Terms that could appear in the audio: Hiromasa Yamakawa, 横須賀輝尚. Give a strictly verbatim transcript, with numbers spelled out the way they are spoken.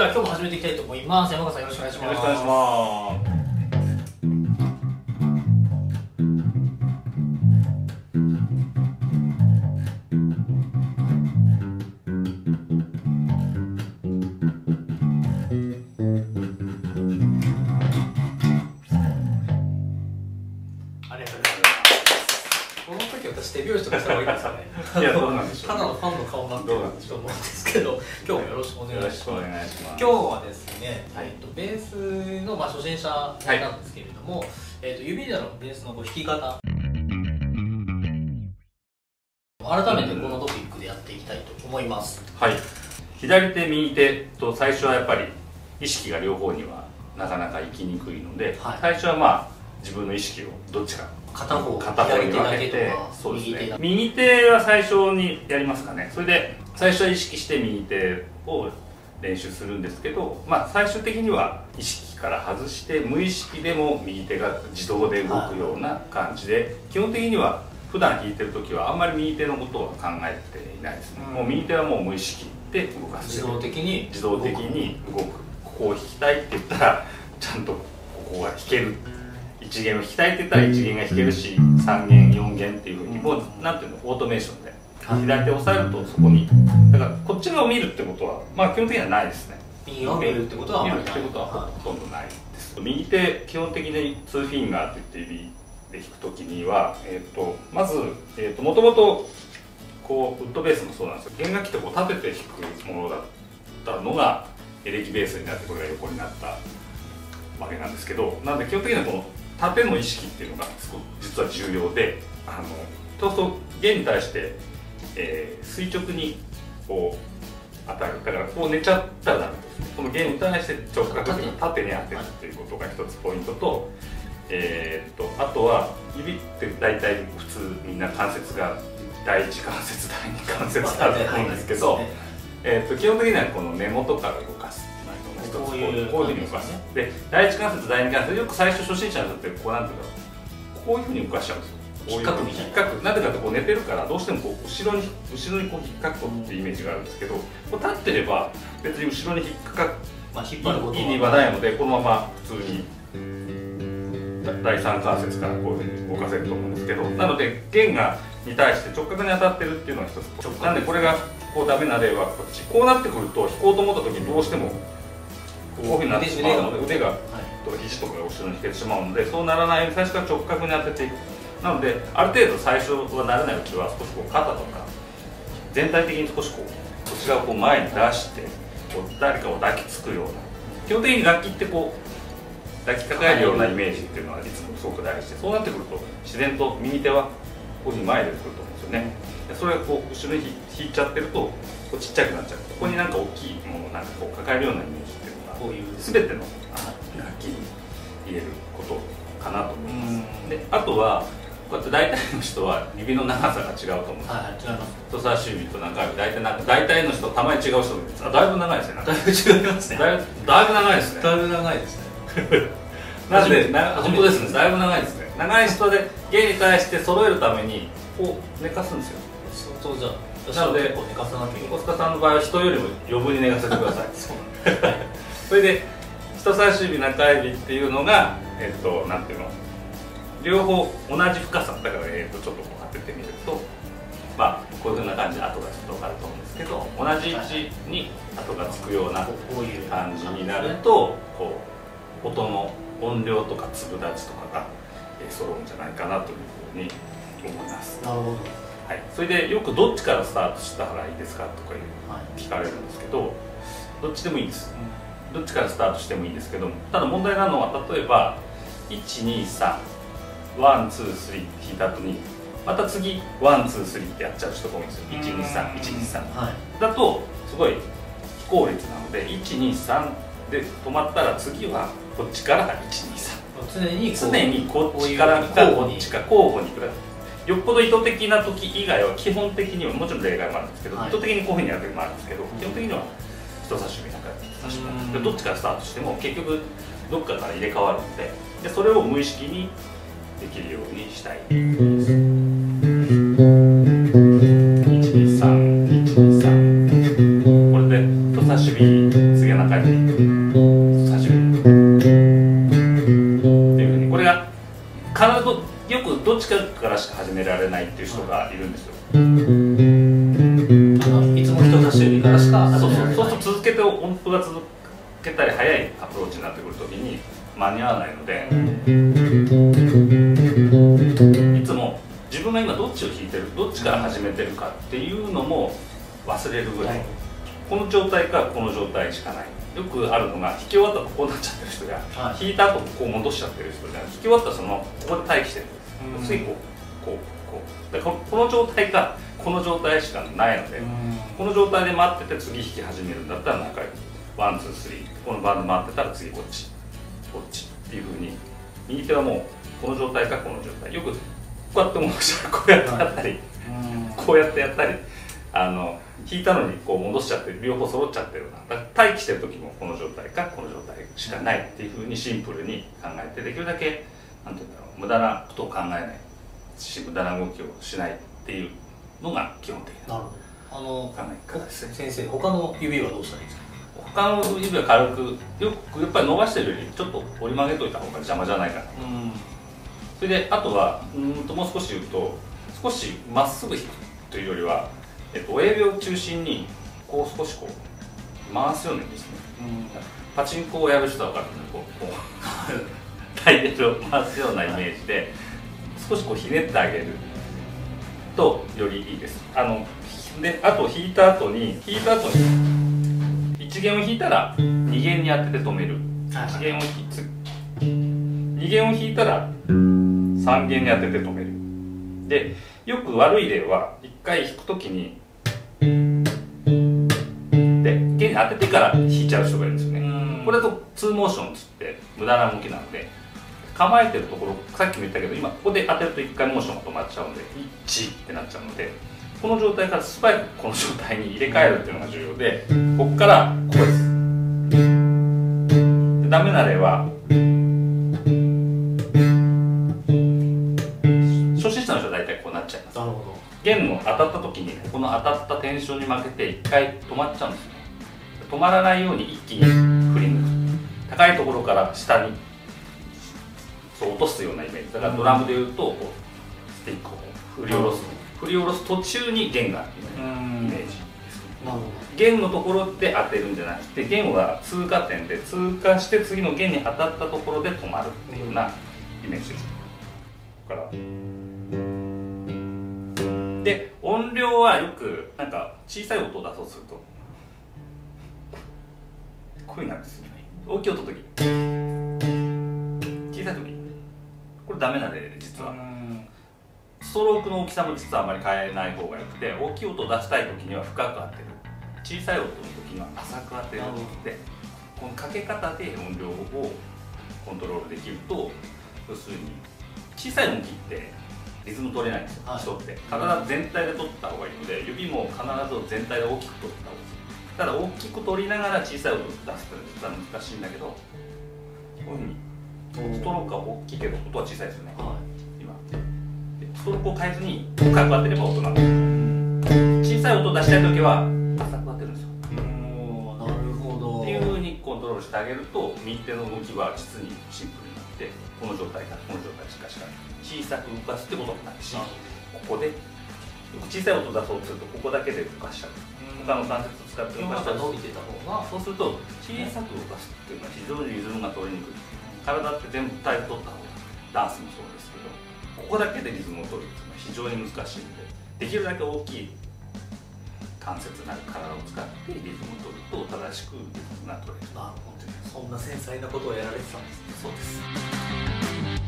じゃあ今日も始めていきたいと思います。山川さんよろしくお願いします。よろしくお願いします。手拍子とかした方がいいですかね。いやどうなんでしょう。ただのファンの顔なんて思うんですけど、今日もよろしくお願いします。はい、よろしくお願いします。今日はですね、はい、えっとベースのまあ初心者なんですけれども、はい、えっと指でのベースのこう弾き方、改めてこのトピックでやっていきたいと思います。はい。左手右手と最初はやっぱり意識が両方にはなかなか行きにくいので、はい、最初はまあ自分の意識をどっちか。片方、片方に分けて、そうですね。右手は最初にやりますかね。それで最初は意識して右手を練習するんですけど、まあ最終的には意識から外して無意識でも右手が自動で動くような感じで、基本的には普段弾いてる時はあんまり右手のことは考えていないですね。もう右手はもう無意識で動かす。自動的に自動的に動く。ここを弾きたいって言ったらちゃんとここが弾ける。いち弦を弾きたいって言ったらいち弦が弾けるし、さん弦よん弦っていうふうにもう何ていうのオートメーションで左手を押さえるとそこにだからこっち側を見るってことはまあ基本的にはないですね。右を見るってことは見るってことはほとんどないです。右手基本的にツーフィンガーっていって指で弾く時には、えー、とまず、えー、ともともとこうウッドベースもそうなんですけど、弦楽器ってこう立てて弾くものだったのがエレキベースになってこれが横になったわけなんですけど、なんで基本的にはこの縦の意識っていうのがすごく実は重要で、あのそうすると弦に対して、えー、垂直にこう当たる、だからこう寝ちゃったらダメですね。この弦に対して直角に縦に当てるっていうことが一つポイントと、えー、っとあとは指って大体普通みんな関節が第一関節第二関節だと思うんですけど、えっと基本的にはこの根元から動かす。こういうふうに動かす。で、第一関節、第二関節、よく最初初心者の人ってこうなんていうか、こういうふうに動かしちゃうんですよ。引っかくみたいな。引っかく。なぜかってこう寝てるから、どうしてもこう後ろに後ろにこう引っかくっていうイメージがあるんですけど、こう立ってれば別に後ろに引っかく意味はないので、このまま普通に第三関節からこういうふうに動かせると思うんですけど、なので弦がに対して直角に当たってるっていうのが一つ。なんでこれがこうダメな例はこっち。こうなってくると弾こうと思った時にどうしてもこういうふうになってしまうので、腕がとか肘とかが後ろに引けてしまうので、そうならないように最初から直角に当てていく。なのである程度最初は慣れないうちは少しこう肩とか全体的に少しこうこっち側をこう前に出してこう誰かを抱きつくような、基本的に楽器ってこう抱きかかえるようなイメージっていうのはいつもすごく大事で、そうなってくると自然と右手はこういうふうに前でくると思うんですよね。それがこう後ろに引いちゃってるとこうちっちゃくなっちゃう。ここになんか大きいものをなんかこう抱えるようなイメージっていうのこういう全ての楽器に入れることかなと思います。で、あとはこうやって大体の人は指の長さが違うと思うんです。はい、違います。人差し指と中指、大体なんか大体の人たまに違う人もいます。あ、だいぶ長いですね。だいぶ違いますね。だいぶ長いですね。だいぶ長いですね。なんで本当ですね。だいぶ長いですね。長い人で弦に対して揃えるためにこう寝かすんですよ。そうじゃなので横須賀さんの場合は人よりも余分に寝かせてください。それで人差し指中指っていうのがえっとなんていうの両方同じ深さだから、えっとちょっとこう当ててみるとまあこういうふうな感じで跡がちょっと分かると思うんですけど、同じ位置に跡がつくような感じになるとこう音の音量とか粒立ちとかが揃うんじゃないかなというふうに思います。なるほど。はい、それでよくどっちからスタートしたらいいですかとか聞かれるんですけど、どっちでもいいです、うん、どっちからスタートしてもいいんですけど、ただ問題なのは例えばいちにさんいちにさん弾いた後にまた次いちにさんってやっちゃう人が多いんですよ。いちにさんいちにさん、はい、だとすごい非効率なのでいちにさんで止まったら次はこっちからいちにさん、常に常にこっちからかこっちか交互にください。よっぽど意図的な時以外は基本的にはもちろん例外もあるんですけど、はい、意図的にこういうふうにやる時もあるんですけど、基本的には人差し指なんか人差し指どっちからスタートしても結局どっかから入れ替わるの で, でそれを無意識にできるようにしたい。いちにさんいちにさんこれで人差し指次は中指の近くからしか始められないっていう人がいるんですよ。いつも人差し指からしか、そうそうそう続けて音符が続けたり速いアプローチになってくるときに間に合わないので、いつも自分が今どっちを弾いてる、どっちから始めてるかっていうのも忘れるぐらい、この状態かこの状態しかない。よくあるのが弾き終わったらここになっちゃってる人や、はい、弾いた後ここを戻しちゃってる人じゃ、弾き終わったらそのここで待機してるんです。次こうこうこうで こ, この状態かこの状態しかないので、この状態で待ってて次弾き始めるんだったら中指ワンツースリー、このバンド待ってたら次こっちこっちっていうふうに、右手はもうこの状態かこの状態、よくこうやって戻したらこうやってやったり、はい、こうやってやったり、あの引いたのにこう戻しちゃって両方揃っちゃってるな。だから待機してる時もこの状態かこの状態しかないっていうふうにシンプルに考えて、できるだけなんていうんだろう、無駄なことを考えないし無駄な動きをしないっていうのが基本的な。なるほど。あの先生、他の指はどうしたらいいですか？他の指は軽くよくやっぱり伸ばしてるよりちょっと折り曲げといた方が邪魔じゃないかなと。それであとはうんともう少し言うと、少しまっすぐ引くというよりは、えっと、親指を中心にこう少しこう回すようにですね、パチンコをやる人は分かるので、こうこうタイヤを回すようなイメージで少しこうひねってあげるとよりいいです。あのであと引いた後に引いた後にいち弦を引いたらに弦に当てて止める、いち弦を引いてに弦を弾いたらさん弦に当てて止める。でよく悪い例は一回弾くときにで弦に当ててから弾いちゃう人がいるんですよね。これだとツーモーションつって無駄な動きなので、構えてるところさっきも言ったけど、今ここで当てるといっかいモーションが止まっちゃうのでいちってなっちゃうので、この状態から素早くこの状態に入れ替えるっていうのが重要で、ここからここです。でダメな例は初心者の人は大体こうなっちゃいます。なるほど。弦の当たった時にこの当たったテンションに負けていっかい止まっちゃうんですね。止まらないように一気に振り抜く、高いところから下にそう落とすようなイメージだから、ドラムでいうとこうスティックを振り下ろす、振り下ろす途中に弦があるイメージです。弦のところで当てるんじゃなくて、弦は通過点で通過して次の弦に当たったところで止まるっていうようなイメージです。だからで音量はよくなんか小さい音を出そうとするとこういうなんですよね。大きい音の時、小さい時、これダメな例で、実はストロークの大きさも実はあまり変えない方がよくて、大きい音を出したい時には深く当てる、小さい音の時には浅く当てるって、このかけ方で音量をコントロールできると、要するに小さい動きってリズム取れないんですよ、人って。体全体で取った方がいいので、指も必ず全体で大きく取った方がいい。ただ大きく取りながら小さい音を出すって実は難しいんだけど、こういうふうにストロークは大きいけど音は小さいですよね、はい、今でストロークを変えずに深く当てれば音が、小さい音を出したい時は浅く当てるんですよ。おー、なるほど。っていうふうにコントロールしてあげると、右手の動きは実にシンプルになって、この状態からこの状態しかしかない、小さく動かすってこともないし、ここで小さい音を出そうとするとここだけで動かしちゃう、他の関節を使って動かしちゃう、伸びてた方が、そうすると小さく動かすっていうのは非常にリズムが取りにくい。体って全部体を取った方が、ダンスもそうですけど、ここだけでリズムを取るっていうのは非常に難しいので、できるだけ大きい関節なる体を使ってリズムを取ると正しくリズムが取れる。なるほど。そんな繊細なことをやられてたんですね。そうです。